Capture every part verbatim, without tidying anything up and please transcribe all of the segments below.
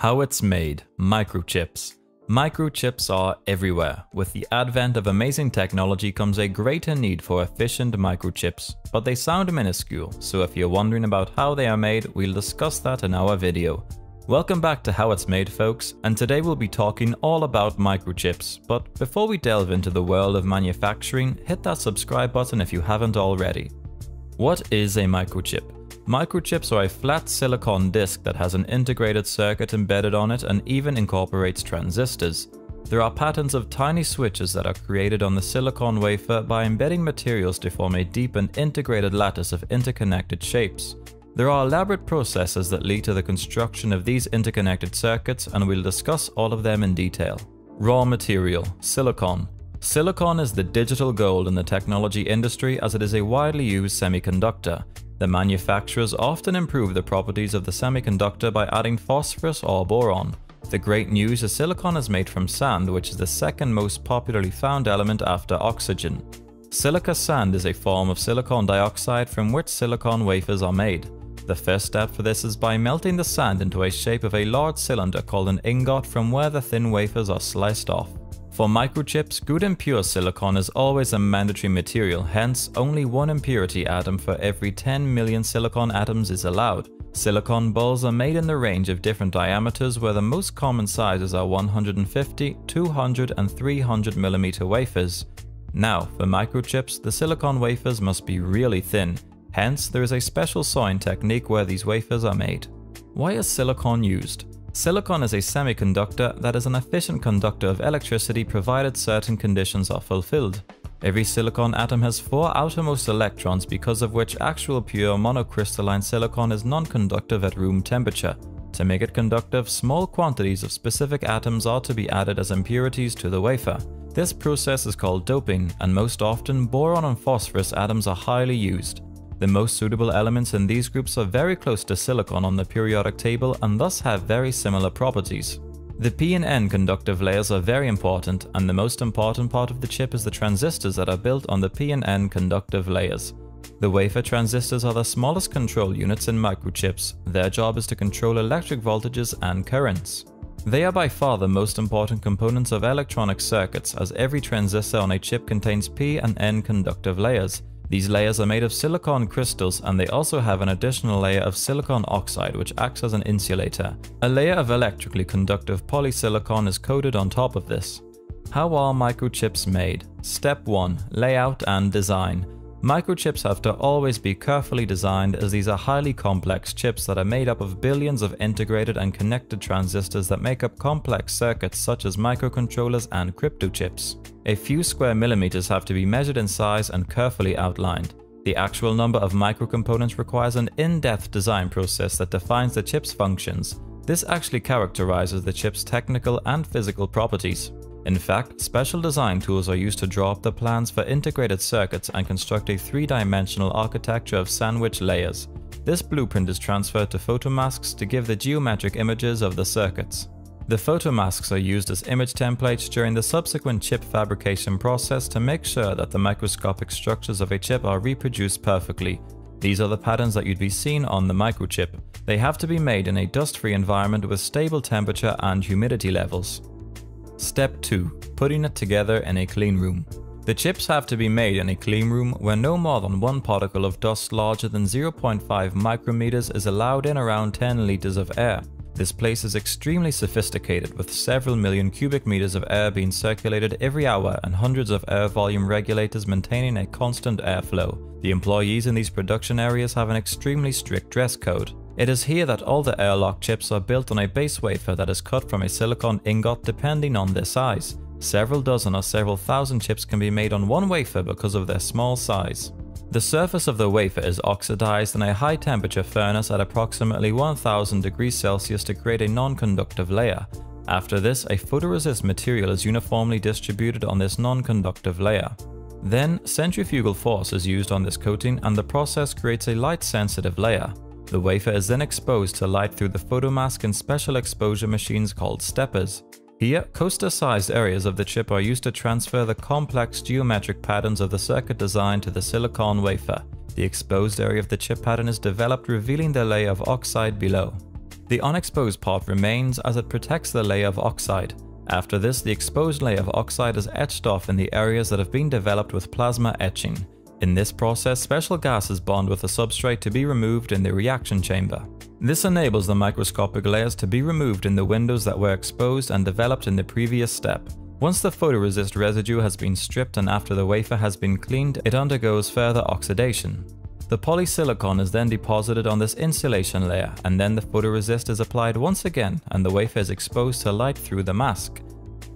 How it's made, microchips. Microchips are everywhere. With the advent of amazing technology comes a greater need for efficient microchips, but they sound minuscule, so if you're wondering about how they are made, we'll discuss that in our video. Welcome back to How It's Made, folks, and today we'll be talking all about microchips, but before we delve into the world of manufacturing, hit that subscribe button if you haven't already. What is a microchip? Microchips are a flat silicon disk that has an integrated circuit embedded on it and even incorporates transistors. There are patterns of tiny switches that are created on the silicon wafer by embedding materials to form a deep and integrated lattice of interconnected shapes. There are elaborate processes that lead to the construction of these interconnected circuits, and we'll discuss all of them in detail. Raw material: silicon. Silicon is the digital gold in the technology industry as it is a widely used semiconductor. The manufacturers often improve the properties of the semiconductor by adding phosphorus or boron. The great news is silicon is made from sand, which is the second most popularly found element after oxygen. Silica sand is a form of silicon dioxide from which silicon wafers are made. The first step for this is by melting the sand into a shape of a large cylinder called an ingot, from where the thin wafers are sliced off. For microchips, good and pure silicon is always a mandatory material, hence only one impurity atom for every ten million silicon atoms is allowed. Silicon balls are made in the range of different diameters, where the most common sizes are one hundred fifty, two hundred and three hundred millimeter wafers. Now, for microchips, the silicon wafers must be really thin, hence there is a special sawing technique where these wafers are made. Why is silicon used? Silicon is a semiconductor that is an efficient conductor of electricity provided certain conditions are fulfilled. Every silicon atom has four outermost electrons, because of which actual pure monocrystalline silicon is non-conductive at room temperature. To make it conductive, small quantities of specific atoms are to be added as impurities to the wafer. This process is called doping, and most often boron and phosphorus atoms are highly used. The most suitable elements in these groups are very close to silicon on the periodic table and thus have very similar properties. The P and N conductive layers are very important, and the most important part of the chip is the transistors that are built on the P and N conductive layers. The wafer transistors are the smallest control units in microchips. Their job is to control electric voltages and currents. They are by far the most important components of electronic circuits, as every transistor on a chip contains P and N conductive layers. These layers are made of silicon crystals, and they also have an additional layer of silicon oxide, which acts as an insulator. A layer of electrically conductive polysilicon is coated on top of this. How are microchips made? Step one. Layout and design. Microchips have to always be carefully designed, as these are highly complex chips that are made up of billions of integrated and connected transistors that make up complex circuits such as microcontrollers and cryptochips. A few square millimeters have to be measured in size and carefully outlined. The actual number of microcomponents requires an in-depth design process that defines the chip's functions. This actually characterizes the chip's technical and physical properties. In fact, special design tools are used to draw up the plans for integrated circuits and construct a three-dimensional architecture of sandwich layers. This blueprint is transferred to photomasks to give the geometric images of the circuits. The photomasks are used as image templates during the subsequent chip fabrication process to make sure that the microscopic structures of a chip are reproduced perfectly. These are the patterns that you'd be seeing on the microchip. They have to be made in a dust-free environment with stable temperature and humidity levels. Step two. Putting it together in a clean room. The chips have to be made in a clean room where no more than one particle of dust larger than zero point five micrometers is allowed in around ten liters of air. This place is extremely sophisticated, with several million cubic meters of air being circulated every hour and hundreds of air volume regulators maintaining a constant airflow. The employees in these production areas have an extremely strict dress code. It is here that all the airlock chips are built on a base wafer that is cut from a silicon ingot depending on their size. Several dozen or several thousand chips can be made on one wafer because of their small size. The surface of the wafer is oxidized in a high temperature furnace at approximately one thousand degrees Celsius to create a non-conductive layer. After this, a photoresist material is uniformly distributed on this non-conductive layer. Then, centrifugal force is used on this coating, and the process creates a light-sensitive layer. The wafer is then exposed to light through the photomask in special exposure machines called steppers. Here, coaster-sized areas of the chip are used to transfer the complex geometric patterns of the circuit design to the silicon wafer. The exposed area of the chip pattern is developed, revealing the layer of oxide below. The unexposed part remains as it protects the layer of oxide. After this, the exposed layer of oxide is etched off in the areas that have been developed with plasma etching. In this process, special gases bond with the substrate to be removed in the reaction chamber. This enables the microscopic layers to be removed in the windows that were exposed and developed in the previous step. Once the photoresist residue has been stripped and after the wafer has been cleaned, it undergoes further oxidation. The polysilicon is then deposited on this insulation layer, and then the photoresist is applied once again and the wafer is exposed to light through the mask.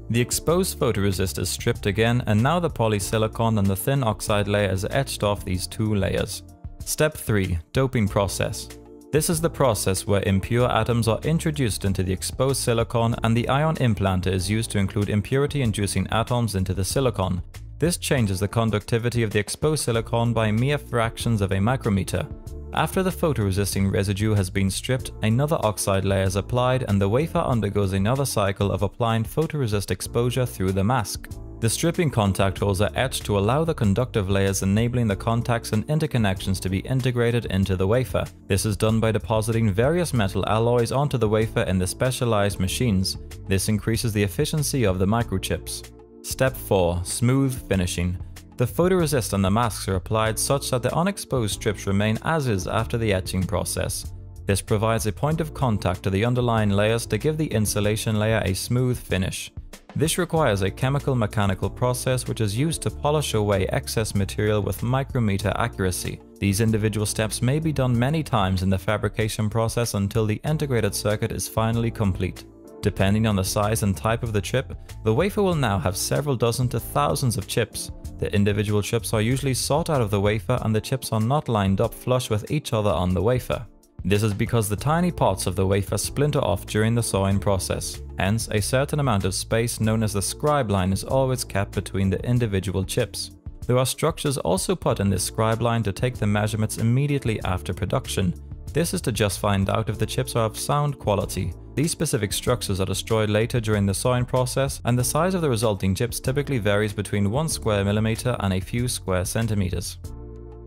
The exposed photoresist is stripped again, and now the polysilicon and the thin oxide layer is etched off these two layers. Step three. Doping process. This is the process where impure atoms are introduced into the exposed silicon and the ion implanter is used to include impurity-inducing atoms into the silicon. This changes the conductivity of the exposed silicon by mere fractions of a micrometer. After the photoresisting residue has been stripped, another oxide layer is applied and the wafer undergoes another cycle of applying photoresist exposure through the mask. The stripping contact holes are etched to allow the conductive layers enabling the contacts and interconnections to be integrated into the wafer. This is done by depositing various metal alloys onto the wafer in the specialized machines. This increases the efficiency of the microchips. Step four. Smooth finishing. The photoresist and the masks are applied such that the unexposed strips remain as is after the etching process. This provides a point of contact to the underlying layers to give the insulation layer a smooth finish. This requires a chemical mechanical process which is used to polish away excess material with micrometer accuracy. These individual steps may be done many times in the fabrication process until the integrated circuit is finally complete. Depending on the size and type of the chip, the wafer will now have several dozen to thousands of chips. The individual chips are usually sought out of the wafer and the chips are not lined up flush with each other on the wafer. This is because the tiny parts of the wafer splinter off during the sawing process. Hence, a certain amount of space known as the scribe line is always kept between the individual chips. There are structures also put in this scribe line to take the measurements immediately after production. This is to just find out if the chips are of sound quality. These specific structures are destroyed later during the sawing process, and the size of the resulting chips typically varies between one square millimeter and a few square centimeters.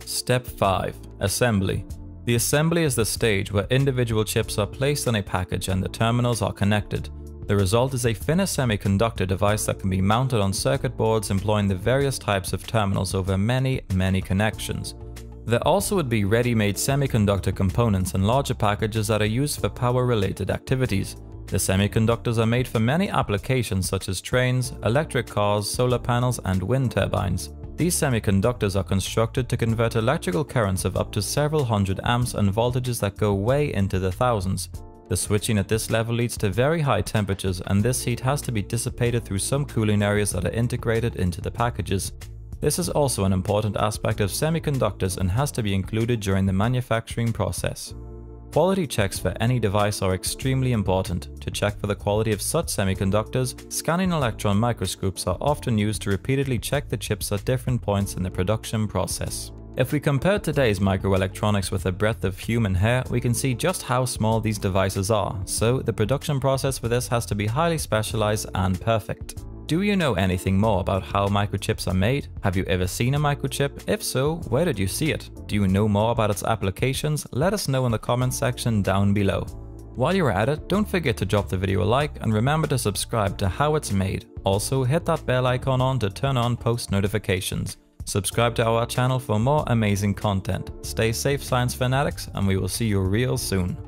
Step five. Assembly. The assembly is the stage where individual chips are placed in a package and the terminals are connected. The result is a thinner semiconductor device that can be mounted on circuit boards employing the various types of terminals over many, many connections. There also would be ready-made semiconductor components and larger packages that are used for power-related activities. The semiconductors are made for many applications such as trains, electric cars, solar panels, and wind turbines. These semiconductors are constructed to convert electrical currents of up to several hundred amps and voltages that go way into the thousands. The switching at this level leads to very high temperatures, and this heat has to be dissipated through some cooling areas that are integrated into the packages. This is also an important aspect of semiconductors and has to be included during the manufacturing process. Quality checks for any device are extremely important. To check for the quality of such semiconductors, scanning electron microscopes are often used to repeatedly check the chips at different points in the production process. If we compare today's microelectronics with the breadth of human hair, we can see just how small these devices are, so the production process for this has to be highly specialized and perfect. Do you know anything more about how microchips are made? Have you ever seen a microchip? If so, where did you see it? Do you know more about its applications? Let us know in the comments section down below. While you're at it, don't forget to drop the video a like and remember to subscribe to How It's Made. Also, hit that bell icon on to turn on post notifications. Subscribe to our channel for more amazing content. Stay safe, science fanatics, and we will see you real soon.